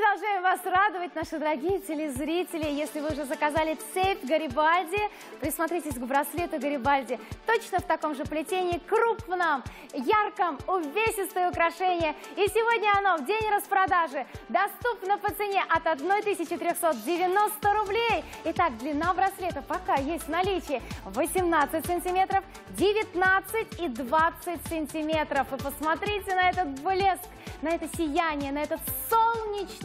продолжаем вас радовать, наши дорогие телезрители. Если вы уже заказали цепь Гарибальди, присмотритесь к браслету Гарибальди. Точно в таком же плетении, крупном, ярком, увесистое украшение. И сегодня оно в день распродажи доступно по цене от 1390 рублей. Итак, длина браслета пока есть в наличии 18 сантиметров, 19 и 20 сантиметров. И посмотрите на этот блеск, на это сияние, на этот солнечный,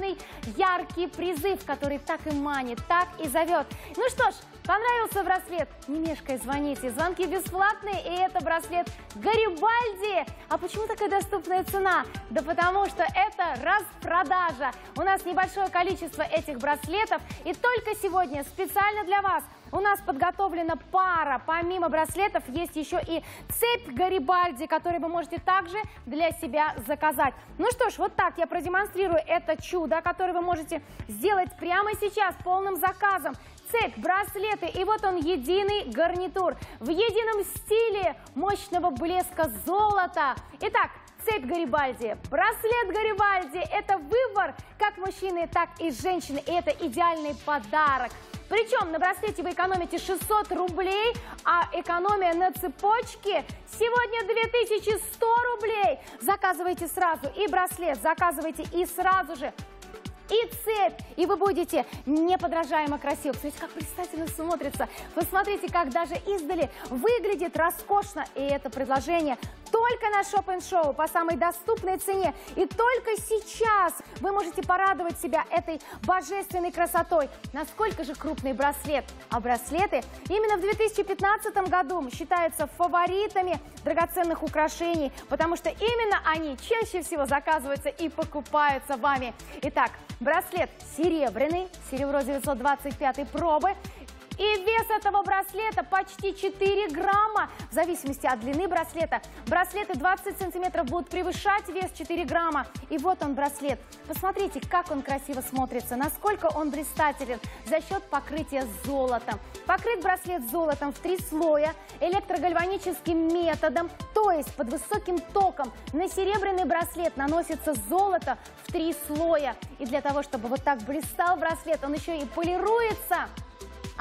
яркий призыв, который так и манит, так и зовет. Ну что ж, понравился браслет? Не мешкай, звоните. Звонки бесплатные, и это браслет Гарибальди. А почему такая доступная цена? Да потому что это распродажа. У нас небольшое количество этих браслетов, и только сегодня специально для вас у нас подготовлена пара. Помимо браслетов есть еще и цепь Гарибальди, которую вы можете также для себя заказать. Ну что ж, вот так я продемонстрирую это чудо, которое вы можете сделать прямо сейчас полным заказом. Цепь, браслеты, и вот он, единый гарнитур в едином стиле мощного блеска золота. Итак, цепь Гарибальди, браслет Гарибальди – это выбор как мужчины, так и женщины, и это идеальный подарок. Причем на браслете вы экономите 600 рублей, а экономия на цепочке сегодня 2100 рублей. Заказывайте сразу и браслет, заказывайте и сразу же и цепь, и вы будете неподражаемо красивы. Смотрите, как представительно смотрится. Посмотрите, как даже издали выглядит роскошно. И это предложение только на Shop and Show по самой доступной цене. И только сейчас вы можете порадовать себя этой божественной красотой. Насколько же крупный браслет. А браслеты именно в 2015 году считаются фаворитами драгоценных украшений, потому что именно они чаще всего заказываются и покупаются вами. Итак, браслет серебряный, серебро 925 пробы. И вес этого браслета почти 4 грамма, в зависимости от длины браслета. Браслеты 20 сантиметров будут превышать вес 4 грамма. И вот он, браслет. Посмотрите, как он красиво смотрится, насколько он блистателен за счет покрытия золотом. Покрыт браслет золотом в 3 слоя электрогальваническим методом, то есть под высоким током. На серебряный браслет наносится золото в 3 слоя. И для того, чтобы вот так блистал браслет, он еще и полируется.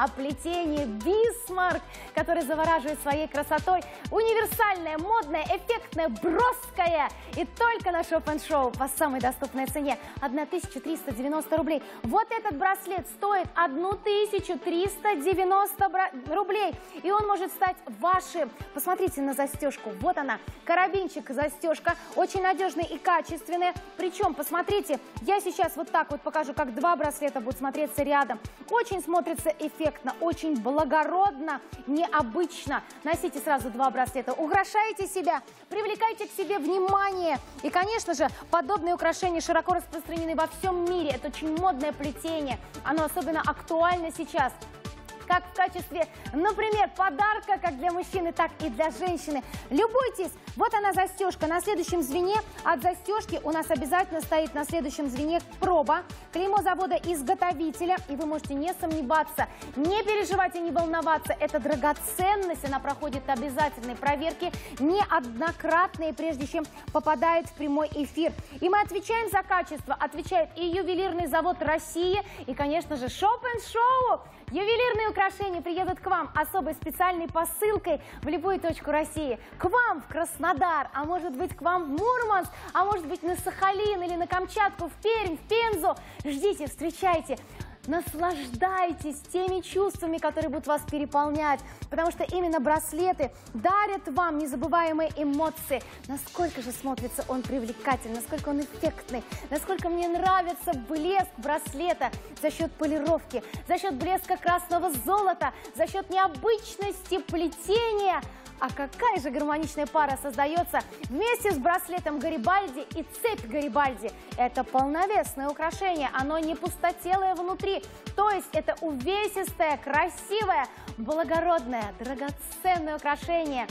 О плетении Бисмарк, который завораживает своей красотой. Универсальное, модное, эффектное, броское. И только на Shop and Show по самой доступной цене 1390 рублей. Вот этот браслет стоит 1390 рублей. И он может стать вашим. Посмотрите на застежку. Вот она, карабинчик, застежка. Очень надежная и качественная. Причем, посмотрите, я сейчас вот так вот покажу, как два браслета будут смотреться рядом. Очень смотрится эффектно. Очень благородно, необычно. Носите сразу два браслета, украшайте себя, привлекайте к себе внимание. И, конечно же, подобные украшения широко распространены во всем мире. Это очень модное плетение, оно особенно актуально сейчас. Как в качестве, например, подарка, как для мужчины, так и для женщины. Любуйтесь! Вот она, застежка. На следующем звене от застежки у нас обязательно стоит на следующем звене проба, клеймо завода-изготовителя. И вы можете не сомневаться, не переживать и не волноваться. Это драгоценность, она проходит обязательные проверки, неоднократные, прежде чем попадает в прямой эфир. И мы отвечаем за качество, отвечает и ювелирный завод России, и, конечно же, Shop and Show. Ювелирные украшения приедут к вам особой специальной посылкой в любую точку России. К вам в Краснодар, а может быть к вам в Мурманск, а может быть на Сахалин или на Камчатку, в Пермь, в Пензу. Ждите, встречайте. Наслаждайтесь теми чувствами, которые будут вас переполнять, потому что именно браслеты дарят вам незабываемые эмоции. Насколько же смотрится он привлекательно, насколько он эффектный, насколько мне нравится блеск браслета за счет полировки, за счет блеска красного золота, за счет необычности плетения. А какая же гармоничная пара создается вместе с браслетом Гарибальди и цепь Гарибальди. Это полновесное украшение, оно не пустотелое внутри. То есть это увесистое, красивое, благородное, драгоценное украшение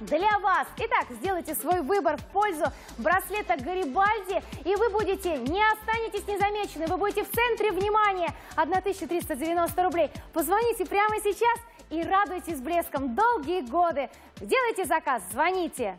для вас. Итак, сделайте свой выбор в пользу браслета Гарибальди, и вы будете, не останетесь незамечены, вы будете в центре внимания. 1390 рублей. Позвоните прямо сейчас и радуйтесь блеском долгие годы. Делайте заказ, звоните.